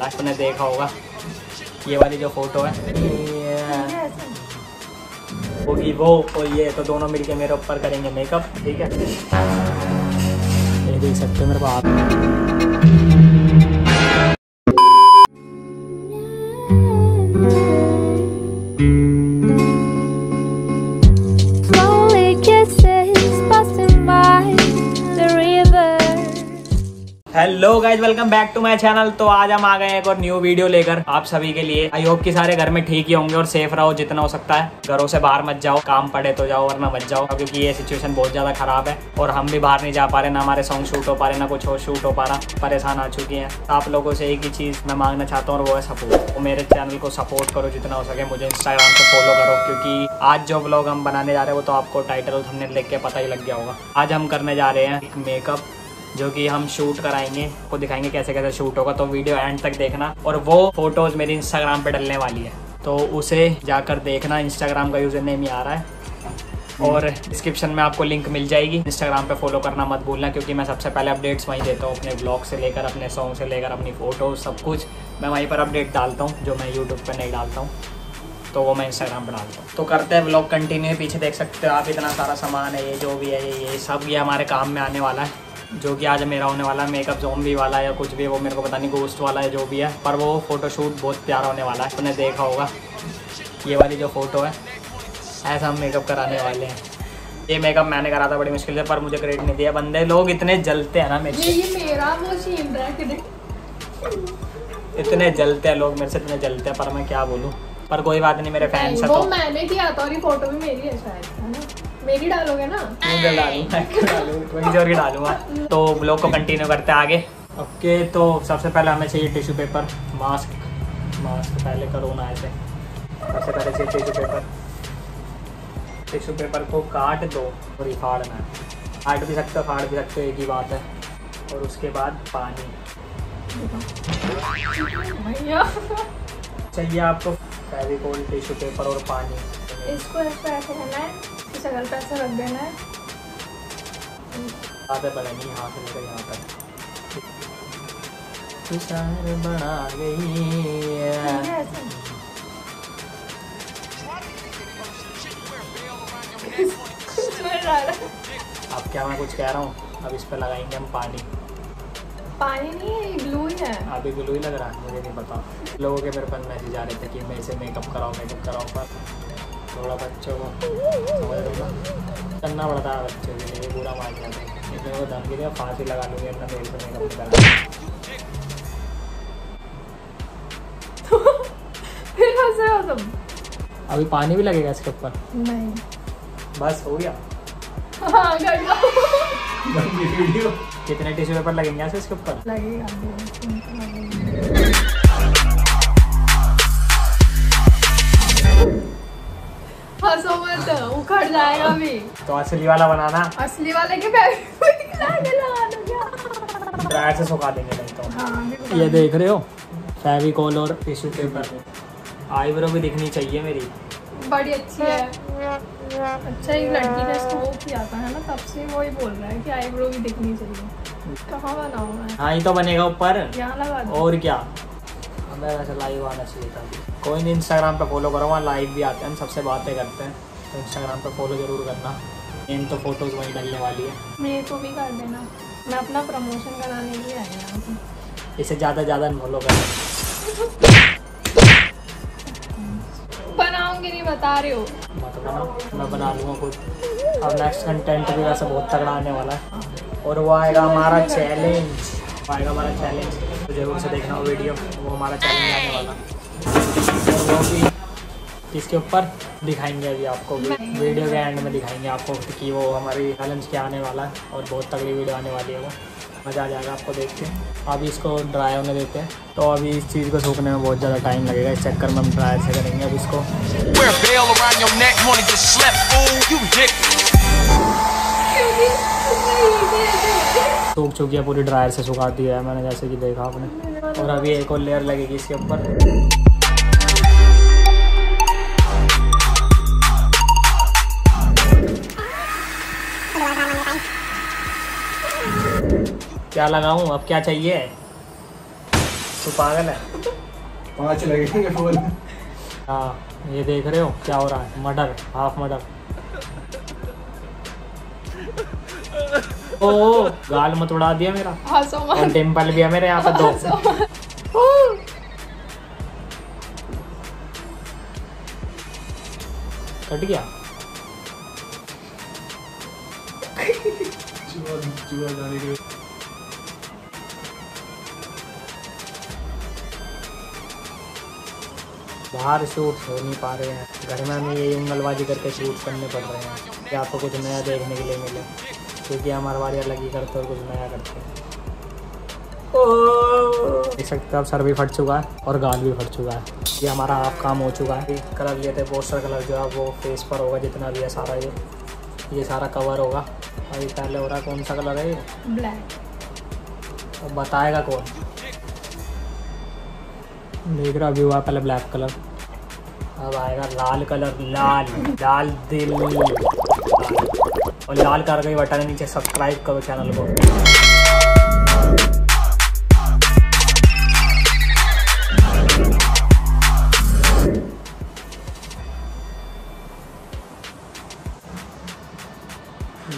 Last में देखा होगा ये वाली जो फोटो है होगी वो और ये, तो दोनों मिलके मेरे ऊपर करेंगे मेकअप। ठीक है, ये देख सकते हो मेरे hello guys, welcome back to my channel. तो आज हम आ गए एक और न्यू वीडियो लेकर आप सभी के लिए। आई होप कि सारे घर में ठीक ही होंगे और सेफ रहो जितना हो सकता है। घरों से बाहर मत जाओ, काम पड़े तो जाओ वरना मत जाओ, क्योंकि ये सिचुएशन बहुत ज़्यादा खराब है और हम भी बाहर नहीं जा पा रहे, ना हमारे सॉन्ग शूट हो पा रहे, ना कुछ और शूट हो पा रहा। परेशान आ चुकी हैं। आप लोगों से एक ही चीज़ मैं मांगना चाहता हूँ और वो है सपोर्ट। तो मेरे चैनल को सपोर्ट करो जितना हो सके, मुझे इंस्टाग्राम पर फॉलो करो, क्योंकि आज जो ब्लॉग हम बनाने जा रहे हैं वो तो आपको टाइटल थंबनेल देख के पता ही लग गया होगा। आज हम करने जा रहे हैं एक मेकअप जो कि हम शूट कराएंगे, आपको दिखाएंगे कैसे कैसे शूट होगा। तो वीडियो एंड तक देखना और वो फोटोज़ मेरी इंस्टाग्राम पे डलने वाली है, तो उसे जाकर देखना। इंस्टाग्राम का यूज़र नेम ही आ रहा है और डिस्क्रिप्शन में आपको लिंक मिल जाएगी। इंस्टाग्राम पे फॉलो करना मत भूलना, क्योंकि मैं सबसे पहले अपडेट्स वहीं देता हूँ। अपने ब्लॉग से लेकर, अपने सॉन्ग से लेकर, अपनी फ़ोटो, सब कुछ मैं वहीं पर अपडेट डालता हूँ। जो मैं यूट्यूब पर नहीं डालता हूँ तो वो मैं इंस्टाग्राम पर डालता हूँ। तो करते हैं ब्लॉग कंटिन्यू। पीछे देख सकते हो आप, इतना सारा सामान है, ये जो भी है ये सब ये हमारे काम में आने वाला है। जो कि आज मेरा होने वाला है मेकअप ज़ॉम्बी वाला या कुछ भी, वो मेरे को पता नहीं, गोस्ट वाला है जो भी है, पर वो फ़ोटोशूट बहुत प्यारा होने वाला है। आपने देखा होगा ये वाली जो फ़ोटो है, ऐसा हम मेकअप कराने वाले हैं। ये मेकअप मैंने करा था बड़ी मुश्किल से, पर मुझे क्रेडिट नहीं दिया। बंदे लोग इतने जलते हैं ना इतने जलते हैं लोग मेरे से, इतने जलते हैं, पर मैं क्या बोलूँ। पर कोई बात नहीं, मेरे फैन से तो मैंने किया था और ये फोटो भी मेरी है शायद, मेरी डालोगे ना, मैं डालूंगा। तो ब्लॉग को कंटिन्यू करते हैं आगे। ओके, तो सबसे पहले हमें चाहिए टिश्यू पेपर, मास्क पहले कोरोना आए थे। सबसे पहले चाहिए टिश्यू पेपर। टिश्यू पेपर को काट दो और ये फाड़ना है, काट भी सकते हो फाड़ भी सकते हो, एक ही बात है। और उसके बाद पानी चाहिए आपको, फेविकोल, टिश्यू पेपर और पानी। इसको ऐसे करना है, शक्ल पे ऐसा रख देना है, आधा बढ़ानी है, हाथ से यहाँ तक इशार बना गई है। अब क्या मैं कुछ कह रहा हूँ, अब इस पे लगाएंगे हम पानी। पानी नहीं है, ग्लू ही है। अभी ग्लू ही लग रहा है, मुझे नहीं पता। लोगों के मेरे पास मैसेज आ रहे थे कि मेरे से मेकअप कराओ मेकअप कराओ, पर थोड़ा बच्चों को समझ लो करना पड़ता है, बच्चों के लिए बुरा मान जाते हैं। इसमें वो धमकी दिया, फांसी लगा लूँगी अपना मेरे से मेकअप करा। अभी पानी भी लगेगा इसके ऊपर? नहीं, बस हो गया। हाँ, वीडियो कितने टिश्यू पेपर लगेंगे ऐसे इसके ऊपर? लगेगा उखड़ जाएगा भी। तो असली वाला बनाना, असली वाले के ड्रायर से सुखा देंगे नहीं तो। हाँ, ये देख रहे हो, फेविकोल और टिश्यू पेपर। आईब्रो भी दिखनी चाहिए मेरी, बड़ी अच्छी है। अच्छा, एक लड़की ने इसको वो किया था है ना, तब से वो ही बोल रहा है कि आईब्रो भी दिखनी चाहिए। कहाँ बनाऊँ मैं? हाँ, ये तो बनेगा ऊपर, यहाँ लगा दो और क्या। हमें वैसे लाइव आना चाहिए था। कोई नहीं, इंस्टाग्राम पर फॉलो करो, वहाँ लाइव भी आते हैं, सबसे बातें करते हैं। तो इंस्टाग्राम पर फॉलो जरूर करना। इन तो फोटोज़ वहीं डालने वाली है, मेरे को भी कर देना, मैं अपना प्रमोशन कराने के लिए आई हूँ। इसे ज़्यादा फॉलो करना। बनाऊँगी नहीं, बता रहे हो। मत बनाओ, मैं बना लूँगा खुद। अब नेक्स्ट कंटेंट भी वैसे बहुत तगड़ा आने वाला है, और वो आएगा हमारा चैलेंज। तो जरूर से देखना वो वीडियो, वो हमारा चैलेंज आने वाला, वो भी इसके ऊपर दिखाएंगे। अभी आपको वीडियो के एंड में दिखाएंगे आपको कि वो हमारी चैलेंज क्या आने वाला है, और बहुत तगड़ी वीडियो आने वाली है, वो मज़ा आ जाएगा आपको देख के। अभी इसको ड्राई होने देते हैं, तो अभी इस चीज़ को सूखने में बहुत ज़्यादा टाइम लगेगा, इस चक्कर में हम ड्राई से करेंगे अब इसको। सूख चुकी है पूरी, ड्रायर से सुखा दिया है मैंने, जैसे कि देखा आपने। और अभी एक और लेयर लगेगी इसके ऊपर। क्या लगाऊं अब, क्या चाहिए? तू पागल है। 5 लगेंगे बोल। हाँ ये देख रहे हो क्या हो रहा है, मर्डर, हाफ मर्डर। ओ गाल मत उड़ा दिया मेरा। और टेम्पल भी है मेरे यहाँ पर 2। कट गया। चुआ जाने के। बाहर शूट हो नहीं पा रहे हैं, घर में हमें ये उंगलबाजी करके शूट करने पड़ रहे हैं कि आपको कुछ नया देखने के लिए मिले, क्योंकि हमारे बारे अलग ही करते और कुछ नया करते हैं। देख सकते हो अब सर भी फट चुका है और गाल भी फट चुका है। ये हमारा हाफ काम हो चुका है। कलर लिए थे पोस्टर कलर, जो है वो फेस पर होगा जितना भी है सारा, ये सारा कवर होगा। और ये पहले हो रहा है कौन सा कलर है, ये ब्लैक। अब तो बताएगा कौन, देख रहा अभी हुआ पहले ब्लैक कलर, अब आएगा लाल कलर, लाल लाल दिल और लाल कलर का ही बटन है नीचे। सब्सक्राइब करो चैनल को।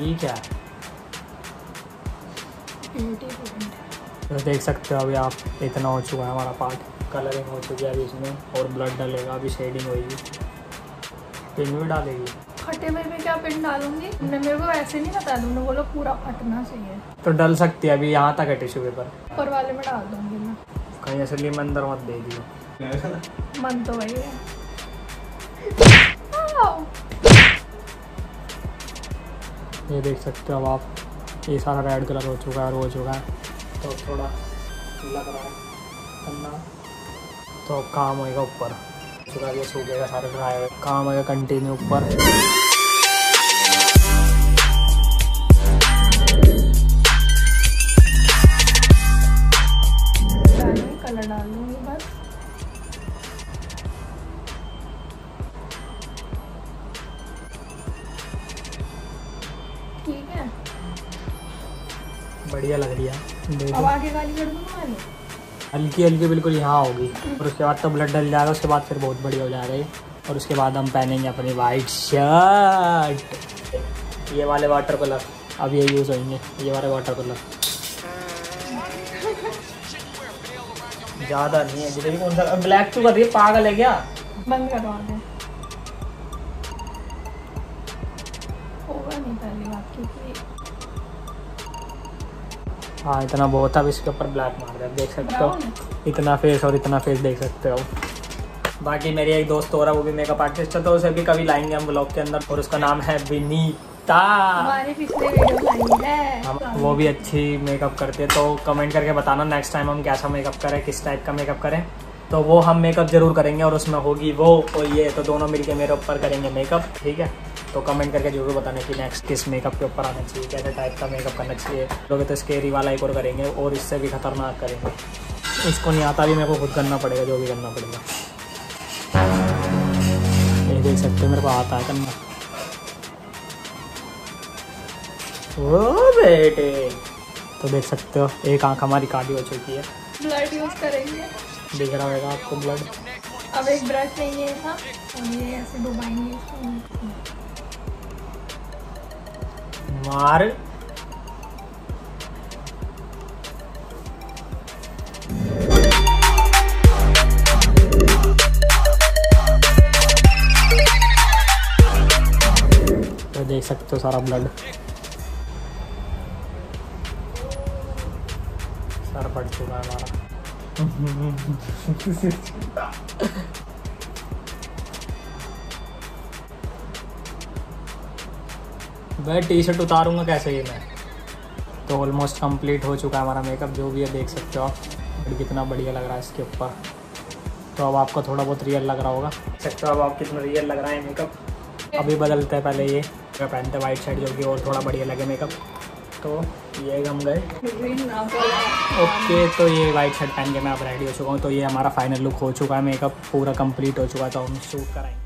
ये क्या है? तो देख सकते हो अभी आप, इतना हो चुका है हमारा पार्ट, कलरिंग हो चुकी है अभी इसमें, और ब्लड डालेगा अभी, शेडिंग होगी, पिन भी डालेगी। फटे में भी क्या पिन डालूंगी? मेरे को ऐसे नहीं बता दूंगा, बोलो पूरा फटना चाहिए। तो डल सकती है अभी, यहाँ तक है टिश्यू पेपर, ऊपर वाले में डाल दूंगी मैं। कहीं असली मंदिर मत दे दियो। मन तो वही है। ये देख सकते हो अब आप, ये सारा रेड कलर हो चुका है और हो चुका है, तो थोड़ा लग रहा है करना, तो अब काम होएगा ऊपर, चुका ये सूखेगा सारा ड्राई हुए, काम होएगा कंटिन्यू ऊपर। कलर डाल दूँगी बस। ठीक है, बढ़िया लग रही है। अब आगे वाली कर दूँ, हल्की हल्की बिल्कुल यहाँ होगी, और उसके बाद तो ब्लड डल जाएगा, उसके बाद फिर बहुत बढ़िया हो जाएगा ये। और उसके बाद हम पहनेंगे अपनी वाइट शर्ट, ये वाले वाटर कलर अब ये यूज़ होंगे, ये वाले वाटर कलर ज़्यादा नहीं है, जितने भी कौन सा ब्लैक क्यों कर रही है, पागल है क्या? बंद करवा दे, होगा नहीं पहले बात की। हाँ इतना बहुत, अब इसके ऊपर ब्लैक मार रहे हैं, देख सकते हो इतना फेस और इतना फेस देख सकते हो। बाकी मेरी एक दोस्त हो रहा है, वो भी मेकअप आर्टिस्ट है, तो उसे भी कभी लाएंगे हम ब्लॉग के अंदर, और उसका नाम है विनीता। हमारे पिछले वीडियो है, वो भी अच्छी मेकअप करती है, तो कमेंट करके बताना नेक्स्ट टाइम हम कैसा मेकअप करें, किस टाइप का मेकअप करें, तो वो हम मेकअप जरूर करेंगे, और उसमें होगी वो और ये, तो दोनों मिलके मेरे ऊपर करेंगे मेकअप, ठीक है? तो कमेंट करके जरूर बताना कि नेक्स्ट किस मेकअप के ऊपर आना चाहिए, कैसे टाइप का मेकअप करना चाहिए। लोग तो स्केरी वाला एक और करेंगे, और इससे भी खतरनाक करेंगे, इसको नहीं आता भी, मेरे को खुद करना पड़ेगा, जो भी करना पड़ेगा। नहीं देख सकते मेरे को आता है करना। ओ बेटे, तो देख सकते हो एक आँख हमारी काली हो चुकी है, ब्लड यूज़ करेंगे, दिख रहा होगा आपको ब्लड। अब एक ब्रश चाहिए था, ये ऐसे डुबाएंगे, मार तो देख सकते हो सारा ब्लड, सर फट चुका है हमारा। वह टी शर्ट उतारूंगा कैसे ये मैं? तो ऑलमोस्ट कंप्लीट हो चुका है हमारा मेकअप, जो भी है देख सकते हो आप, कितना बढ़िया लग रहा है इसके ऊपर। तो अब आपको थोड़ा बहुत रियल लग रहा होगा, देख सकते हो अब आप कितना रियल लग रहा है मेकअप। अभी बदलते हैं, पहले ये पहनते वाइट शर्ट, जो कि और थोड़ा बढ़िया लगे मेकअप। तो ये हम गए, ओके तो ये वाइट शर्ट पहन के मैं अब रेडी हो चुका हूँ। तो ये हमारा फाइनल लुक हो चुका है, मेकअप पूरा कंप्लीट हो चुका है, तो हम शूट कराएंगे।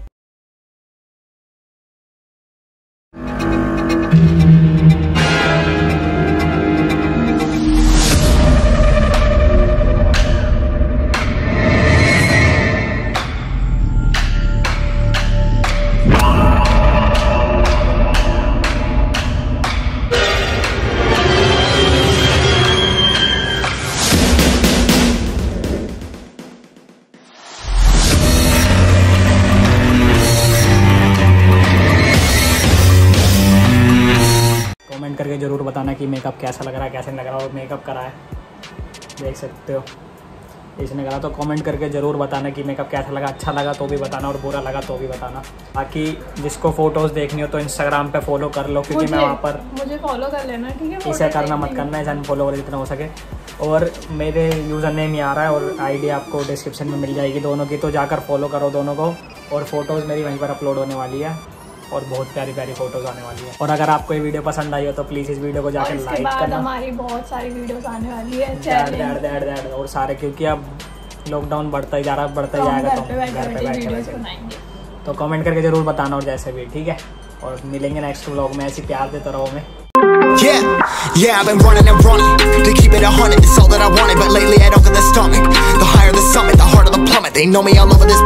मेकअप कैसा लग रहा है, कैसे लग रहा है, और मेकअप करा है देख सकते हो इसने करा। तो कमेंट करके ज़रूर बताना कि मेकअप कैसा लगा, अच्छा लगा तो भी बताना और बुरा लगा तो भी बताना। बाकी जिसको फोटोज़ देखनी हो तो इंस्टाग्राम पे फॉलो कर लो, क्योंकि मैं वहाँ पर मुझे फॉलो कर लेना, ठीक है? इसे करना मत करना, इसे अनफॉलो करो जितना हो सके। और मेरे यूज़र नेम ही आ रहा है और आईडी आपको डिस्क्रिप्शन में मिल जाएगी दोनों की, तो जाकर फॉलो करो दोनों को। और फ़ोटोज़ मेरी वहीं पर अपलोड होने वाली है और बहुत प्यारी प्यारी फोटोज आने वाली है। और अगर आपको ये वीडियो पसंद आई हो तो प्लीज़ इस वीडियो को जाकर लाइक करना। हमारी बहुत सारी वीडियोस आने वाली है दैट और सारे, क्योंकि अब लॉकडाउन बढ़ता ही जा रहा है, बढ़ता ही जाएगा, तो घर पे बैठे तो कमेंट करके ज़रूर बताना और जैसे भी, ठीक है? और मिलेंगे नेक्स्ट व्लॉग में, ऐसी प्यार देता रहो मैं। Yeah, I've been running and running to keep it 100. It's all that I wanted, but lately I don't get the stomach. The higher the summit, the harder the plummet. They know me all over this.